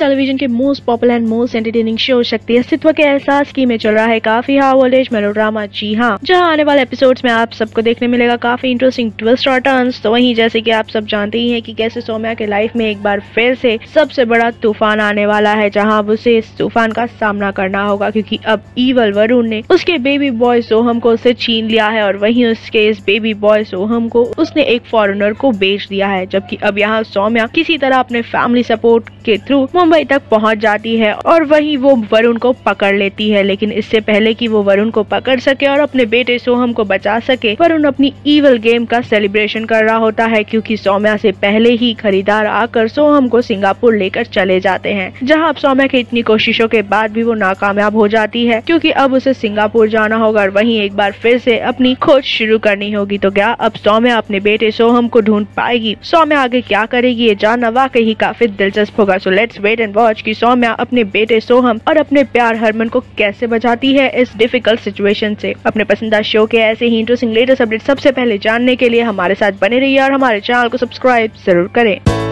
Indian television के most popular and most entertaining show Shakti Astitva के एहसास की में चल रहा है काफी हाई वोल्टेज मेलोड्रामा। जी हाँ, जहाँ आने वाले एपिसोड्स में आप सबको देखने मिलेगा काफी इंटरेस्टिंग ट्विस्ट और टर्न्स। तो वहीं जैसे कि आप सब जानते ही हैं कि कैसे सौम्या के लाइफ में एक बार फिर से सबसे बड़ा तूफान आने वाला है, जहाँ उसे इस तूफान का सामना करना होगा क्योंकि अब ईवल वरुण ने उसके बेबी बॉय सोहम को उससे छीन लिया है और वहीं उसके इस बेबी बॉय सोहम को उसने एक फॉरेनर को बेच दिया है। जबकि अब यहाँ सौम्या किसी तरह अपने फैमिली सपोर्ट के थ्रू मुंबई तक पहुंच जाती है और वहीं वो वरुण को पकड़ लेती है, लेकिन इससे पहले कि वो वरुण को पकड़ सके और अपने बेटे सोहम को बचा सके, वरुण अपनी ईवल गेम का सेलिब्रेशन कर रहा होता है क्योंकि सौम्या से पहले ही खरीदार आकर सोहम को सिंगापुर लेकर चले जाते हैं, जहां अब सौम्या की इतनी कोशिशों के बाद भी वो नाकामयाब हो जाती है क्योंकि अब उसे सिंगापुर जाना होगा और वहीं एक बार फिर से अपनी खोज शुरू करनी होगी। तो क्या अब सौम्या अपने बेटे सोहम को ढूंढ पाएगी? सौम्या आगे क्या करेगी ये जानना वाकई ही काफी दिलचस्प होगा। So let's wait and watch कि सौम्या अपने बेटे सोहम और अपने प्यार हरमन को कैसे बचाती है इस डिफिकल्ट सिचुएशन से। अपने पसंदीदा शो के ऐसे ही इंटरेस्टिंग लेटेस्ट अपडेट सबसे पहले जानने के लिए हमारे साथ बने रहिए और हमारे चैनल को सब्सक्राइब जरूर करें।